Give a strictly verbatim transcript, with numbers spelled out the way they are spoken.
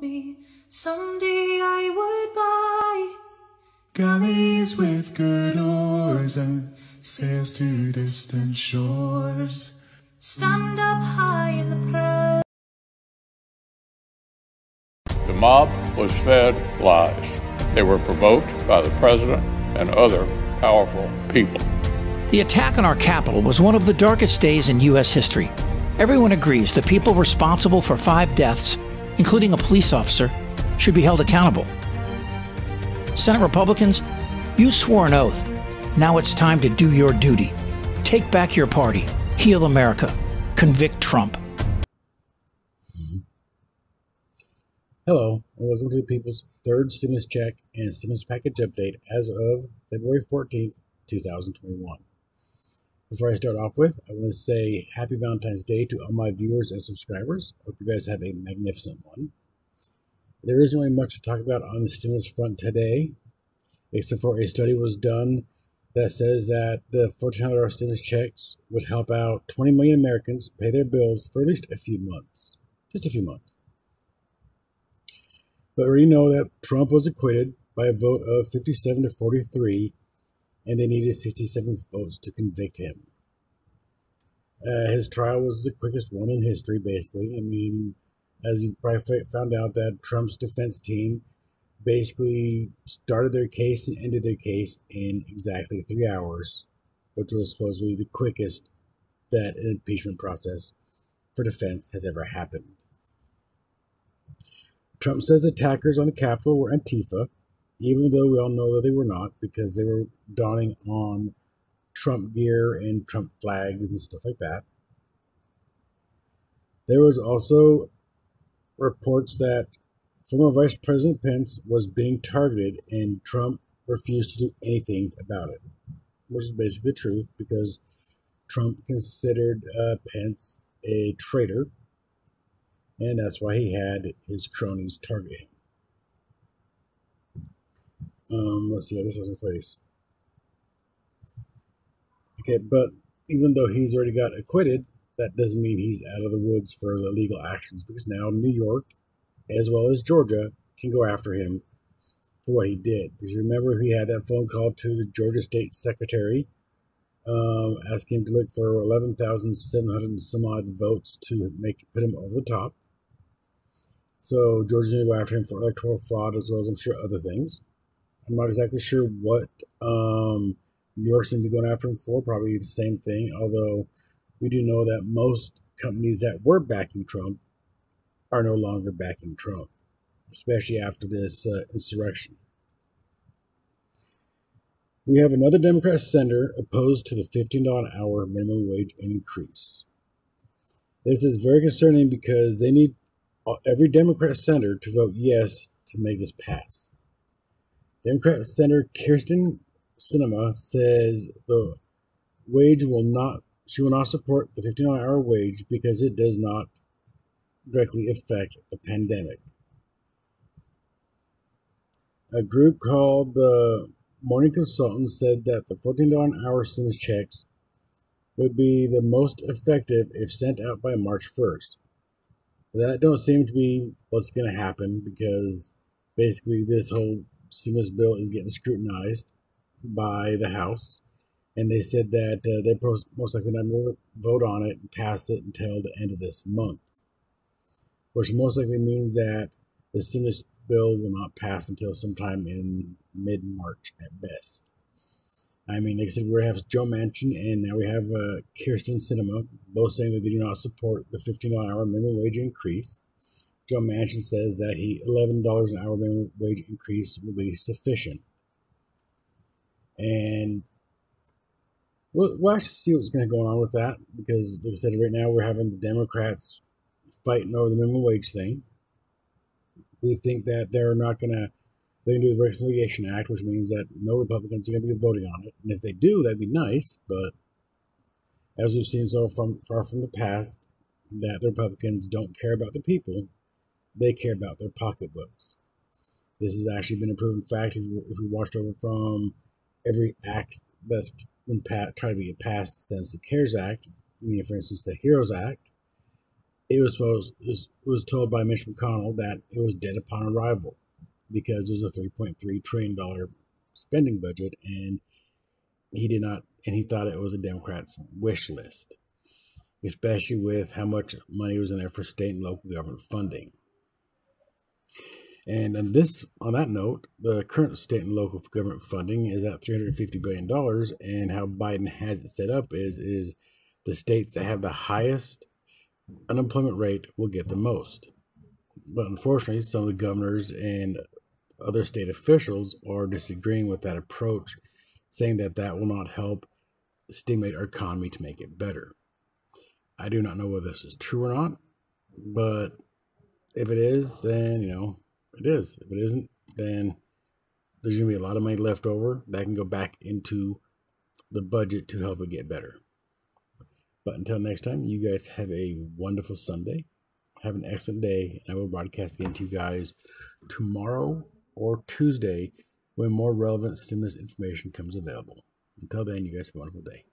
told me someday I would buy galleys with good oars and sails to distant shores. Stand up high in the press. The mob was fed lies. They were provoked by the president and other powerful people. The attack on our Capitol was one of the darkest days in U S history. Everyone agrees the people responsible for five deaths, including a police officer, should be held accountable. Senate Republicans, you swore an oath. Now it's time to do your duty. Take back your party. Heal America. Convict Trump. Hello, and welcome to the People's Third Stimulus Check and Stimulus Package Update as of February fourteenth, two thousand twenty-one. Before I start off with, I want to say Happy Valentine's Day to all my viewers and subscribers. Hope you guys have a magnificent one. There isn't really much to talk about on the stimulus front today, except for a study was done that says that the fourteen hundred dollar stimulus checks would help out twenty million Americans pay their bills for at least a few months. Just a few months. But we already know that Trump was acquitted by a vote of fifty-seven to forty-three, and they needed sixty-seven votes to convict him. Uh, his trial was the quickest one in history, basically. I mean, as you've probably found out, that Trump's defense team basically started their case and ended their case in exactly three hours, which was supposedly the quickest that an impeachment process for defense has ever happened. Trump says attackers on the Capitol were Antifa, even though we all know that they were not, because they were donning on Trump gear and Trump flags and stuff like that. There was also reports that former Vice President Pence was being targeted and Trump refused to do anything about it, which is basically the truth, because Trump considered uh, Pence a traitor, and that's why he had his cronies target him. Um, let's see how this is in place. Okay, but even though he's already got acquitted, that doesn't mean he's out of the woods for the legal actions, because now New York, as well as Georgia, can go after him for what he did. Because remember, he had that phone call to the Georgia State Secretary, um, asking him to look for eleven thousand seven hundred some odd votes to make put him over the top. So Georgia's going to go after him for electoral fraud, as well as, I'm sure, other things. I'm not exactly sure what um, New York's going to be going after him for. Probably the same thing, although we do know that most companies that were backing Trump are no longer backing Trump, especially after this uh, insurrection. We have another Democrat senator opposed to the fifteen dollar an hour minimum wage increase. This is very concerning because they need every Democrat senator to vote yes to make this pass. Democrat Senator Kirsten Sinema says the wage will not, she will not support the fifteen dollar an hour wage because it does not directly affect the pandemic. A group called the uh, Morning Consultants said that the fourteen dollar an hour stimulus checks would be the most effective if sent out by March first. But that don't seem to be what's going to happen, because basically this whole stimulus bill is getting scrutinized by the House, and they said that uh, they're most likely not going to vote on it and pass it until the end of this month, which most likely means that the stimulus bill will not pass until sometime in mid-March at best. I mean, like I said, we have Joe Manchin and now we have uh, Kirsten Sinema, both saying that they do not support the fifteen dollar an hour minimum wage increase. Joe Manchin says that he eleven dollars an hour minimum wage increase will be sufficient. And we'll, we'll actually see what's going to go on with that, because, like I said, right now we're having the Democrats fighting over the minimum wage thing. We think that they're not going to, they're going to do the Reconciliation Act, which means that no Republicans are going to be voting on it. And if they do, that'd be nice, but as we've seen so from, far from the past, that the Republicans don't care about the people, they care about their pocketbooks. This has actually been a proven fact if, if we watched over from every act that's been tried to be passed since the CARES Act, I mean, for instance, the HEROES Act, it was supposed it was, it was told by Mitch McConnell that it was dead upon arrival because it was a three point three trillion dollars spending budget, and he did not, and he thought it was a Democrat's wish list, especially with how much money was in there for state and local government funding. And on this, on that note, the current state and local government funding is at three hundred fifty billion dollars, and how Biden has it set up is, is the states that have the highest unemployment rate will get the most. But unfortunately, some of the governors and other state officials are disagreeing with that approach, saying that that will not help stimulate our economy to make it better. I do not know whether this is true or not, but if it is, then, you know, it is. If it isn't, then there's going to be a lot of money left over that can go back into the budget to help it get better. But until next time, you guys have a wonderful Sunday. Have an excellent day. And I will broadcast again to you guys tomorrow or Tuesday when more relevant stimulus information comes available. Until then, you guys have a wonderful day.